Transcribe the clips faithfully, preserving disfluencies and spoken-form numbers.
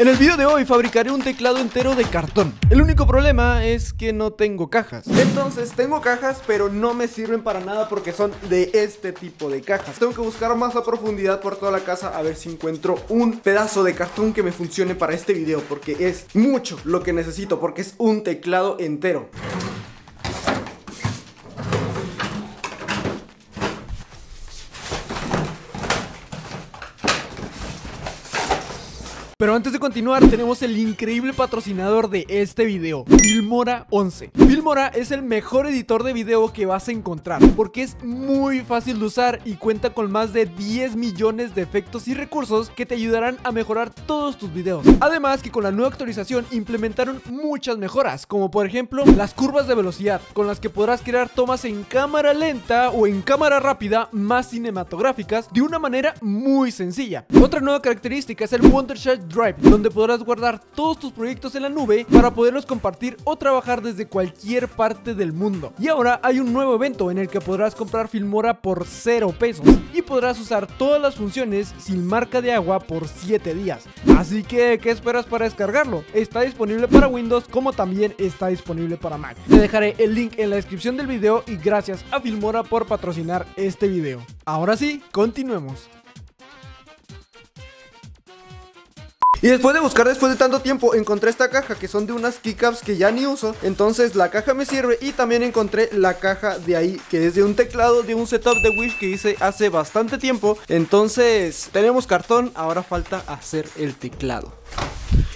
En el video de hoy fabricaré un teclado entero de cartón. El único problema es que no tengo cajas. Entonces tengo cajas, pero no me sirven para nada porque son de este tipo de cajas. Tengo que buscar más a profundidad por toda la casa a ver si encuentro un pedazo de cartón que me funcione para este video, porque es mucho lo que necesito, porque es un teclado entero. Pero antes de continuar, tenemos el increíble patrocinador de este video, Filmora once. Filmora es el mejor editor de video que vas a encontrar, porque es muy fácil de usar y cuenta con más de diez millones de efectos y recursos que te ayudarán a mejorar todos tus videos. Además que con la nueva actualización implementaron muchas mejoras, como por ejemplo las curvas de velocidad, con las que podrás crear tomas en cámara lenta o en cámara rápida más cinematográficas de una manera muy sencilla. Otra nueva característica es el WonderShot Drive, donde podrás guardar todos tus proyectos en la nube para poderlos compartir o trabajar desde cualquier parte del mundo. Y ahora hay un nuevo evento en el que podrás comprar Filmora por cero pesos y podrás usar todas las funciones sin marca de agua por siete días. Así que, ¿qué esperas para descargarlo? Está disponible para Windows como también está disponible para Mac. Te dejaré el link en la descripción del video y gracias a Filmora por patrocinar este video. Ahora sí, continuemos. Y después de buscar, después de tanto tiempo, encontré esta caja que son de unas keycaps que ya ni uso. Entonces la caja me sirve y también encontré la caja de ahí, que es de un teclado de un setup de Wish que hice hace bastante tiempo. Entonces tenemos cartón, ahora falta hacer el teclado.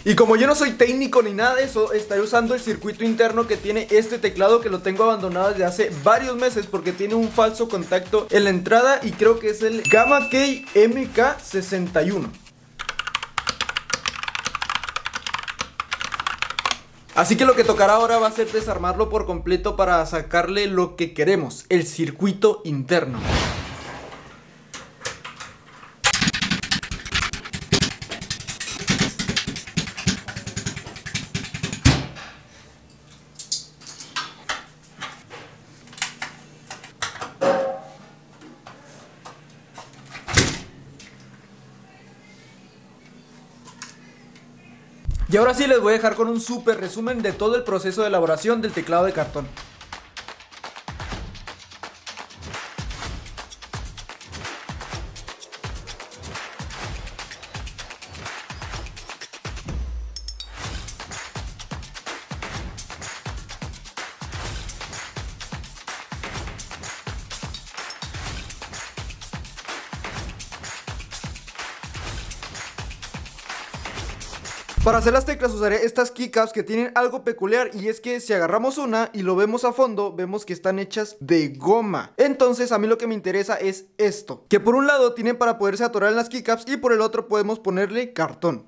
Y como yo no soy técnico ni nada de eso, estaré usando el circuito interno que tiene este teclado, que lo tengo abandonado desde hace varios meses porque tiene un falso contacto en la entrada y creo que es el G M M K sesenta y uno. Así que lo que tocará ahora va a ser desarmarlo por completo para sacarle lo que queremos, el circuito interno. Y ahora sí les voy a dejar con un súper resumen de todo el proceso de elaboración del teclado de cartón. Para hacer las teclas usaré estas keycaps que tienen algo peculiar, y es que si agarramos una y lo vemos a fondo, vemos que están hechas de goma. Entonces a mí lo que me interesa es esto, que por un lado tienen para poderse atorar en las keycaps y por el otro podemos ponerle cartón.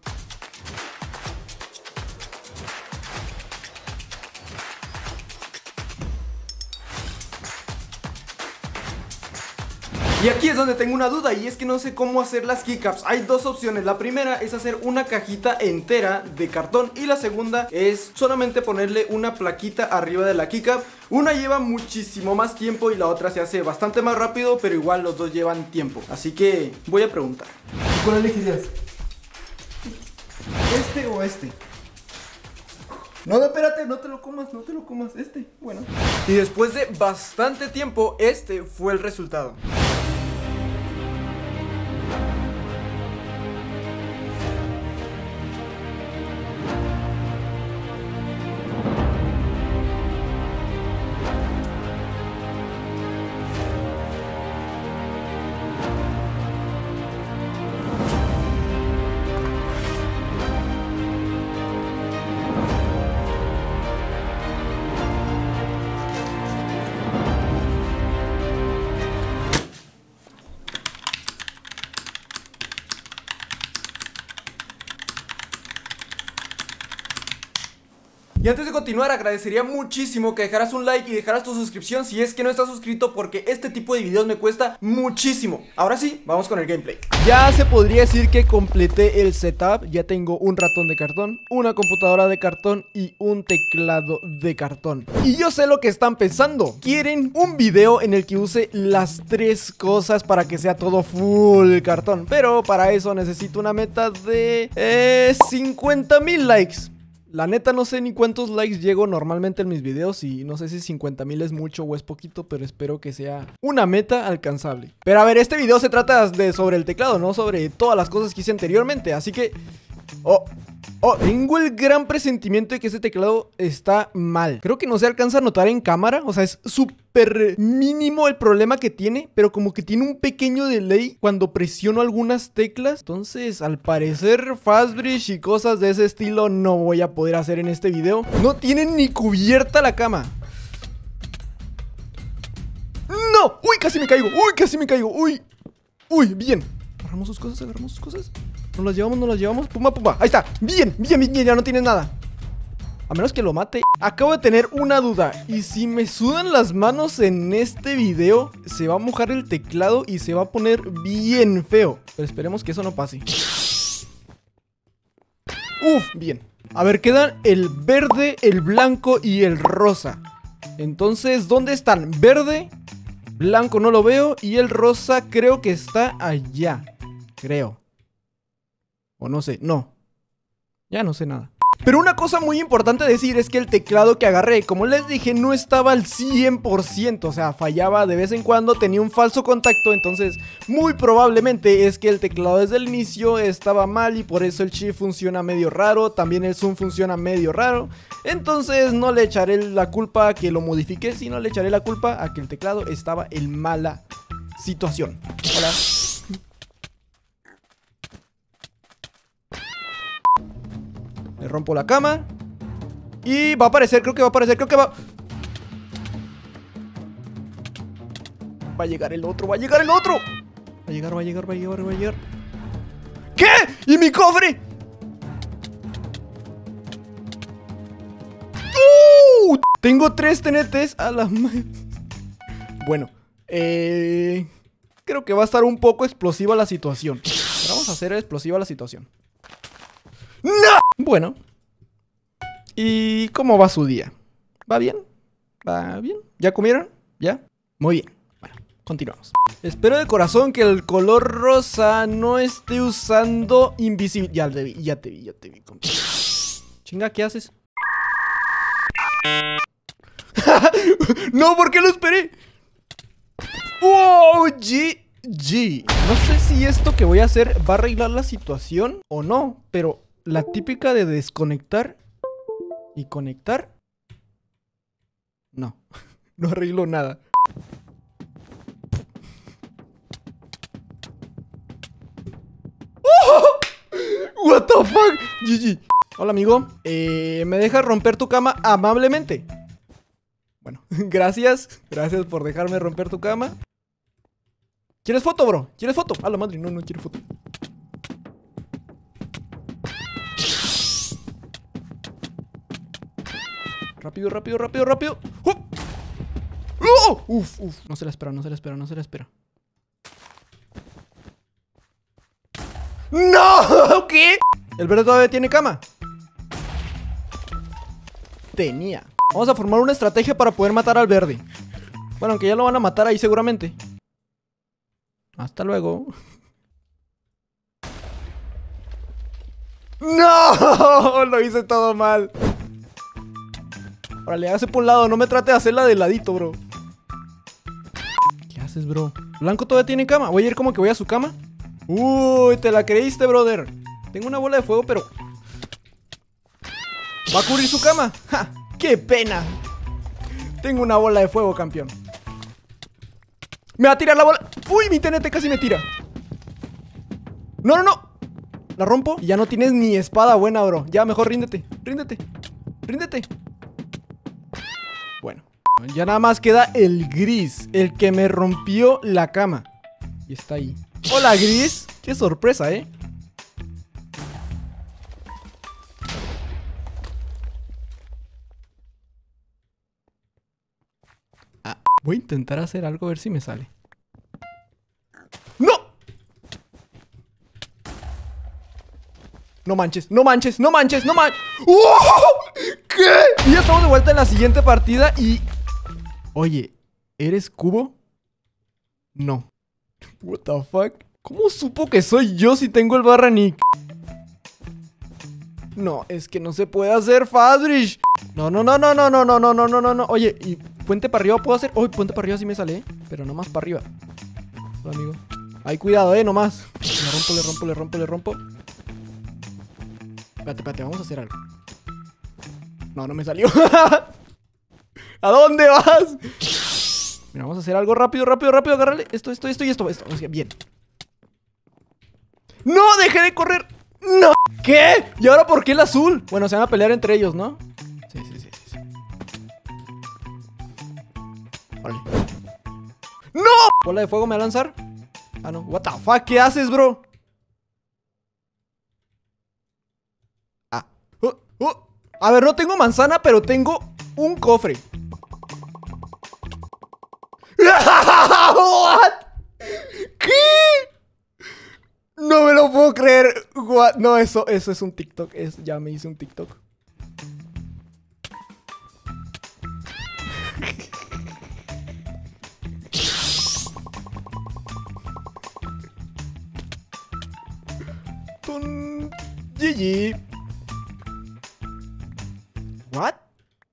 Y aquí es donde tengo una duda, y es que no sé cómo hacer las keycaps. Hay dos opciones, la primera es hacer una cajita entera de cartón y la segunda es solamente ponerle una plaquita arriba de la keycap. Una lleva muchísimo más tiempo y la otra se hace bastante más rápido, pero igual los dos llevan tiempo, así que voy a preguntar. ¿Cuál elegirías? ¿Este o este? No, no, espérate, no te lo comas, no te lo comas, este, bueno. Y después de bastante tiempo, este fue el resultado. Y antes de continuar, agradecería muchísimo que dejaras un like y dejaras tu suscripción si es que no estás suscrito, porque este tipo de videos me cuesta muchísimo. Ahora sí, vamos con el gameplay. Ya se podría decir que completé el setup. Ya tengo un ratón de cartón, una computadora de cartón y un teclado de cartón. Y yo sé lo que están pensando. Quieren un video en el que use las tres cosas para que sea todo full cartón, pero para eso necesito una meta de eh, cincuenta mil likes. La neta no sé ni cuántos likes llego normalmente en mis videos y no sé si cincuenta mil es mucho o es poquito, pero espero que sea una meta alcanzable. Pero a ver, este video se trata de sobre el teclado, no sobre todas las cosas que hice anteriormente, así que... Oh, oh, tengo el gran presentimiento de que este teclado está mal. Creo que no se alcanza a notar en cámara, o sea, es súper mínimo el problema que tiene, pero como que tiene un pequeño delay cuando presiono algunas teclas. Entonces, al parecer, fastbridge y cosas de ese estilo no voy a poder hacer en este video. No tienen ni cubierta la cama. ¡No! ¡Uy, casi me caigo! ¡Uy, casi me caigo! ¡Uy! ¡Uy, bien! Agarramos sus cosas, agarramos sus cosas. Nos las llevamos, nos las llevamos. Puma, puma. Ahí está. Bien, bien, bien. Ya no tienes nada. A menos que lo mate. Acabo de tener una duda. Y si me sudan las manos en este video, se va a mojar el teclado y se va a poner bien feo. Pero esperemos que eso no pase. Uf, bien. A ver, quedan el verde, el blanco y el rosa. Entonces, ¿dónde están? Verde, blanco no lo veo y el rosa creo que está allá. Creo. O no sé, no. Ya no sé nada. Pero una cosa muy importante decir es que el teclado que agarré, como les dije, no estaba al cien por ciento. O sea, fallaba de vez en cuando, tenía un falso contacto. Entonces, muy probablemente es que el teclado desde el inicio estaba mal y por eso el shift funciona medio raro. También el zoom funciona medio raro. Entonces, no le echaré la culpa a que lo modifiqué, sino le echaré la culpa a que el teclado estaba en mala situación. Hola. Le rompo la cama. Y va a aparecer, creo que va a aparecer, creo que va... Va a llegar el otro, va a llegar el otro. Va a llegar, va a llegar, va a llegar, va a llegar. ¿Qué? ¿Y mi cofre? ¡Uh! Tengo tres T N Ts a la madre. Bueno, eh... creo que va a estar un poco explosiva la situación. Pero vamos a hacer explosiva la situación. ¡No! Bueno, ¿y cómo va su día? ¿Va bien? ¿Va bien? ¿Ya comieron? ¿Ya? Muy bien, bueno, continuamos. Espero de corazón que el color rosa no esté usando invisible. Ya te vi, ya te vi, ya te vi. Chinga, ¿qué haces? No, ¿por qué lo esperé? ¡Wow! G G. No sé si esto que voy a hacer va a arreglar la situación o no, pero... la típica de desconectar y conectar. No, no arreglo nada. ¡Oh! What the fuck, G G. Hola amigo, eh, ¿me dejas romper tu cama amablemente? Bueno, gracias, gracias por dejarme romper tu cama. ¿Quieres foto, bro? ¿Quieres foto? A la madre, no, no quiero foto. Rápido, rápido, rápido, rápido. ¡Oh! ¡Oh! Uf, uf. No se la espera, no se la espera, no se la espera. ¡No! ¿Qué? El verde todavía tiene cama. Tenía. Vamos a formar una estrategia para poder matar al verde. Bueno, aunque ya lo van a matar ahí seguramente. Hasta luego. ¡No! Lo hice todo mal. Órale, hágase por un lado, no me trate de hacerla de ladito, bro. ¿Qué haces, bro? Blanco todavía tiene cama. Voy a ir como que voy a su cama. Uy, te la creíste, brother. Tengo una bola de fuego, pero... ¿va a cubrir su cama? ¡Ja! ¡Qué pena! Tengo una bola de fuego, campeón. ¡Me va a tirar la bola! ¡Uy, mi T N T casi me tira! ¡No, no, no! La rompo y ya no tienes ni espada buena, bro. Ya, mejor ríndete, ríndete, ríndete. Bueno, ya nada más queda el gris, el que me rompió la cama. Y está ahí. ¡Hola, gris! ¡Qué sorpresa, eh! Voy a intentar hacer algo, a ver si me sale. ¡No! No manches, no manches, no manches, no manches. ¡Oh! ¿Qué? Y ya estamos de vuelta en la siguiente partida y... Oye, ¿eres Cubo? No. What the fuck? ¿Cómo supo que soy yo si tengo el barra nick? No, es que no se puede hacer, Fadrish. No, no, no, no, no, no, no, no, no, no, no, no. Oye, ¿y puente para arriba puedo hacer? Uy, oh, puente para arriba sí me sale, ¿eh? Pero no más para arriba. Hola, amigo. Ay, cuidado, eh, nomás. Le rompo, le rompo, le rompo, le rompo. Espérate, espérate, vamos a hacer algo. No, no me salió. ¿A dónde vas? Mira, vamos a hacer algo rápido, rápido, rápido. Agárrale esto, esto, esto y esto, esto. O sea, bien. ¡No! ¡Dejé de correr! ¡No! ¿Qué? ¿Y ahora por qué el azul? Bueno, se van a pelear entre ellos, ¿no? Sí, sí, sí, sí. Vale. ¡No! ¿Bola de fuego me va a lanzar? Ah, no. What the fuck, ¿qué haces, bro? Ah. Uh, uh. A ver, no tengo manzana, pero tengo un cofre. ¿What? ¿Qué? No me lo puedo creer. What? No, eso, eso es un TikTok. Es, ya me hice un TikTok. G G. What?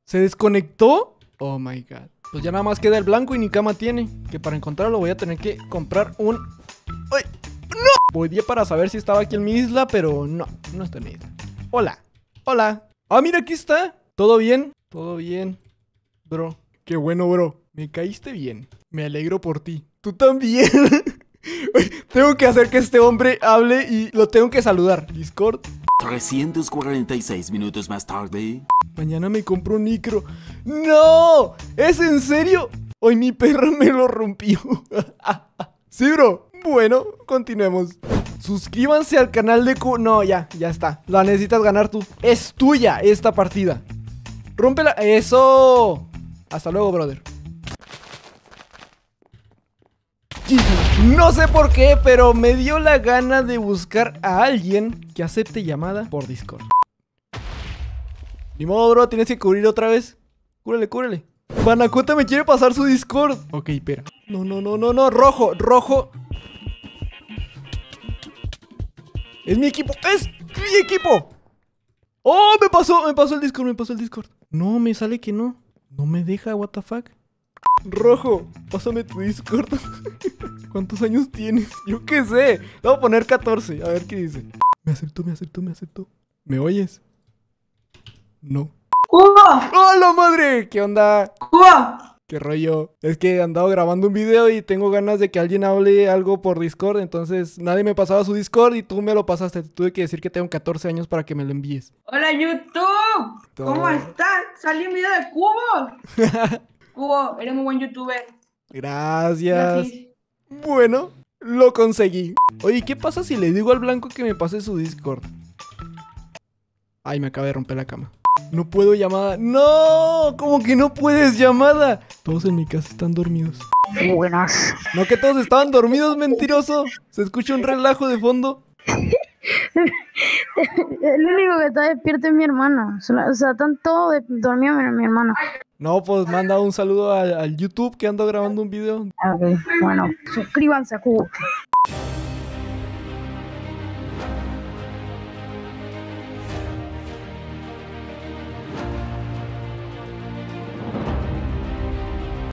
¿Se desconectó? Oh my god. Pues ya nada más queda el blanco y ni cama tiene. Que para encontrarlo voy a tener que comprar un... ¡Ay! Podía para saber si estaba aquí en mi isla, pero no, no está en mi isla. Hola, hola. Ah, mira, aquí está. ¿Todo bien? Todo bien, bro. Qué bueno, bro. Me caíste bien. Me alegro por ti. Tú también. Tengo que hacer que este hombre hable y lo tengo que saludar. Discord. trescientos cuarenta y seis minutos más tarde. Mañana me compro un micro. ¡No! ¿Es en serio? Hoy mi perro me lo rompió. Sí, bro. Bueno, continuemos. Suscríbanse al canal de Q. No, ya, ya está. La necesitas ganar tú. Es tuya esta partida. Rómpela. ¡Eso! Hasta luego, brother. No sé por qué, pero me dio la gana de buscar a alguien que acepte llamada por Discord. Ni modo, bro. Tienes que cubrir otra vez. Cúrele, cúrele. Panacota me quiere pasar su Discord. Ok, espera. No, no, no, no, no. Rojo, rojo. Es mi equipo, es mi equipo. Oh, me pasó, me pasó el Discord, me pasó el Discord. No, me sale que no. No me deja, what the fuck. Rojo, pásame tu Discord. ¿Cuántos años tienes? Yo qué sé, le voy a poner catorce, a ver qué dice. Me aceptó, me aceptó, me aceptó. ¿Me oyes? No. ¡Hola! ¡Hola, madre! ¿Qué onda? ¡Hola! ¿Qué rollo? Es que he andado grabando un video y tengo ganas de que alguien hable algo por Discord. Entonces nadie me pasaba su Discord y tú me lo pasaste. Tuve que decir que tengo catorce años para que me lo envíes. ¡Hola, YouTube! Todo. ¿Cómo estás? Salí un video de Cubo. Cubo, eres muy buen youtuber. Gracias. Gracias. Bueno, lo conseguí. Oye, ¿qué pasa si le digo al blanco que me pase su Discord? Ay, me acabé de romper la cama. No puedo llamada. ¡No! ¿Cómo que no puedes llamada? Todos en mi casa están dormidos. Buenas. No, que todos estaban dormidos, mentiroso. Se escucha un relajo de fondo. El único que está despierto es mi hermana. O sea, están todos dormidos menos mi hermana. No, pues manda un saludo al, al YouTube que ando grabando un video. Ok, bueno, suscríbanse a Cubo.